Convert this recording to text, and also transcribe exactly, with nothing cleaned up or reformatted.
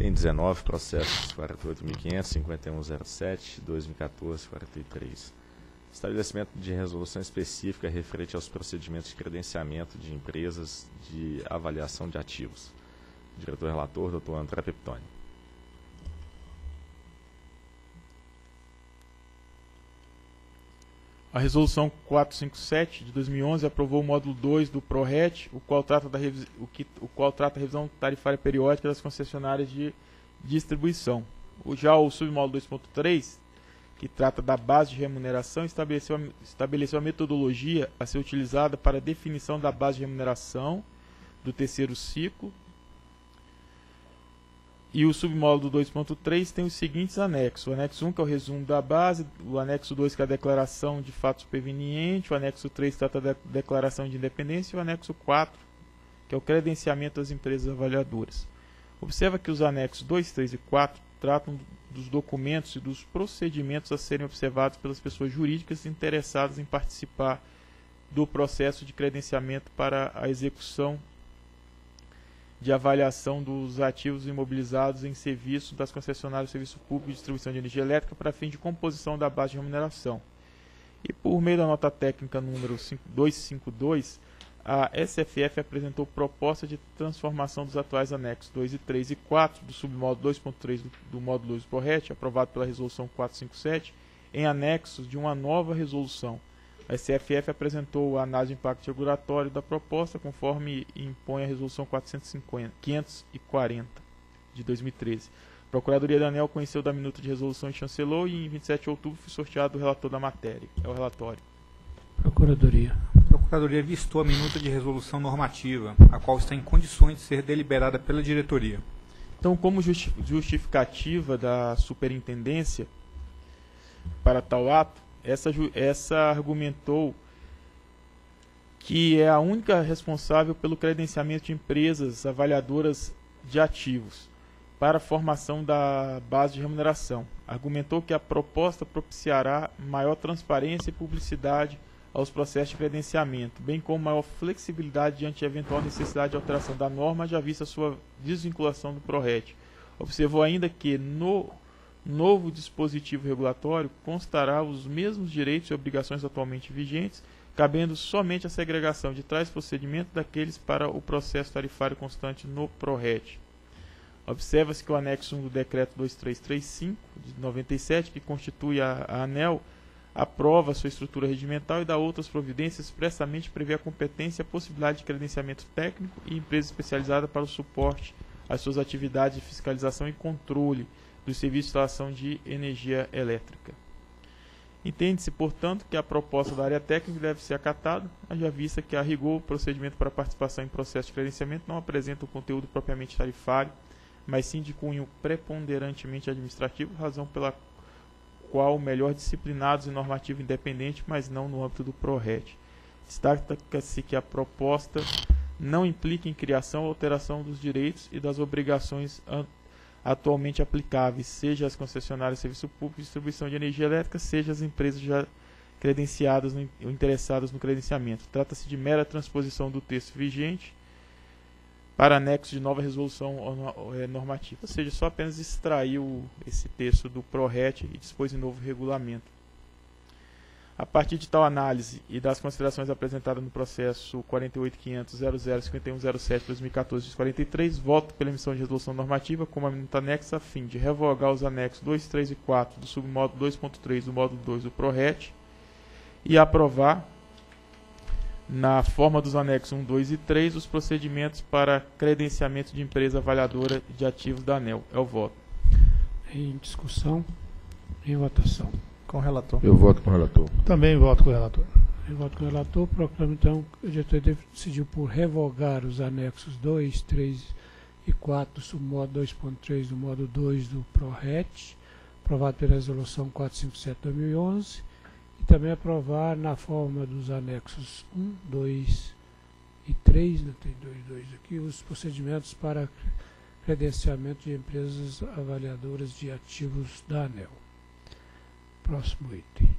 Tem dezenove processos, quarenta e oito mil quinhentos, cinquenta e um zero sete, dois mil e quatorze, quarenta e três. Estabelecimento de resolução específica referente aos procedimentos de credenciamento de empresas de avaliação de ativos. Diretor relator, doutor André Pepitone. A resolução quatrocentos e cinquenta e sete de dois mil e onze aprovou o módulo dois do PRORET, o qual trata da revis... o que... o qual trata a revisão tarifária periódica das concessionárias de distribuição. O já o submódulo dois ponto três, que trata da base de remuneração, estabeleceu a... estabeleceu a metodologia a ser utilizada para a definição da base de remuneração do terceiro ciclo. E o submódulo dois ponto três tem os seguintes anexos. O anexo um, que é o resumo da base, o anexo dois, que é a declaração de fato superveniente, o anexo três, que trata da declaração de independência, e o anexo quatro, que é o credenciamento das empresas avaliadoras. Observa que os anexos dois, três e quatro tratam dos documentos e dos procedimentos a serem observados pelas pessoas jurídicas interessadas em participar do processo de credenciamento para a execução de avaliação dos ativos imobilizados em serviço das concessionárias do Serviço Público de Distribuição de Energia Elétrica para fim de composição da base de remuneração. E por meio da nota técnica número duzentos e cinquenta e dois, a S F F apresentou proposta de transformação dos atuais anexos dois e três e quatro do submódulo dois ponto três do, do módulo dois do PRORET, aprovado pela resolução quatrocentos e cinquenta e sete, em anexos de uma nova resolução. A S F F apresentou a análise de impacto regulatório da proposta, conforme impõe a Resolução quinhentos e quarenta, de dois mil e treze. A Procuradoria da ANEEL conheceu da minuta de resolução e chancelou, e em vinte e sete de outubro foi sorteado o relator da matéria. É o relatório. Procuradoria. A Procuradoria vistou a minuta de resolução normativa, a qual está em condições de ser deliberada pela diretoria. Então, como justificativa da superintendência para tal ato, Essa, essa argumentou que é a única responsável pelo credenciamento de empresas avaliadoras de ativos para a formação da base de remuneração. Argumentou que a proposta propiciará maior transparência e publicidade aos processos de credenciamento, bem como maior flexibilidade diante de eventual necessidade de alteração da norma, já vista sua desvinculação do PRORET. Observou ainda que no novo dispositivo regulatório constará os mesmos direitos e obrigações atualmente vigentes, cabendo somente a segregação de tais procedimentos daqueles para o processo tarifário constante no PRORET. Observa-se que o anexo um do decreto dois mil trezentos e trinta e cinco, de noventa e sete, que constitui a, a ANEEL, aprova sua estrutura regimental e dá outras providências, expressamente prevê a competência e a possibilidade de credenciamento técnico e empresa especializada para o suporte às suas atividades de fiscalização e controle do Serviço de Instalação de Energia Elétrica. Entende-se, portanto, que a proposta da área técnica deve ser acatada, haja vista que, a rigor, o procedimento para participação em processo de credenciamento não apresenta o conteúdo propriamente tarifário, mas sim de cunho preponderantemente administrativo, razão pela qual melhor disciplinados e normativo independente, mas não no âmbito do PRORET. Destaca-se que a proposta não implica em criação ou alteração dos direitos e das obrigações anteriores atualmente aplicáveis, seja as concessionárias de serviço público de distribuição de energia elétrica, seja as empresas já credenciadas no, ou interessadas no credenciamento. Trata-se de mera transposição do texto vigente para anexo de nova resolução normativa, ou seja, só apenas extraiu esse texto do PRORET e dispôs em novo regulamento. A partir de tal análise e das considerações apresentadas no processo quarenta e oito mil quinhentos ponto zero zero cinquenta e um ponto zero sete barra dois mil e quatorze barra quarenta e três, voto pela emissão de resolução normativa como a minuta anexa a fim de revogar os anexos dois, três e quatro do submódulo dois ponto três do módulo dois do PRORET e aprovar, na forma dos anexos um, dois e três, os procedimentos para credenciamento de empresa avaliadora de ativos da ANEEL. É o voto. Em discussão, em votação. Com o relator. Eu voto com o relator. Também voto com o relator. Eu voto com o relator. Proclamo, então, que a diretoria decidiu por revogar os anexos dois, três e quatro do submódulo dois ponto três do módulo dois do PRORET, aprovado pela resolução quatrocentos e cinquenta e sete de dois mil e onze, e também aprovar na forma dos anexos um, dois e três, não tem dois e dois aqui, os procedimentos para credenciamento de empresas avaliadoras de ativos da ANEEL. Próximo item.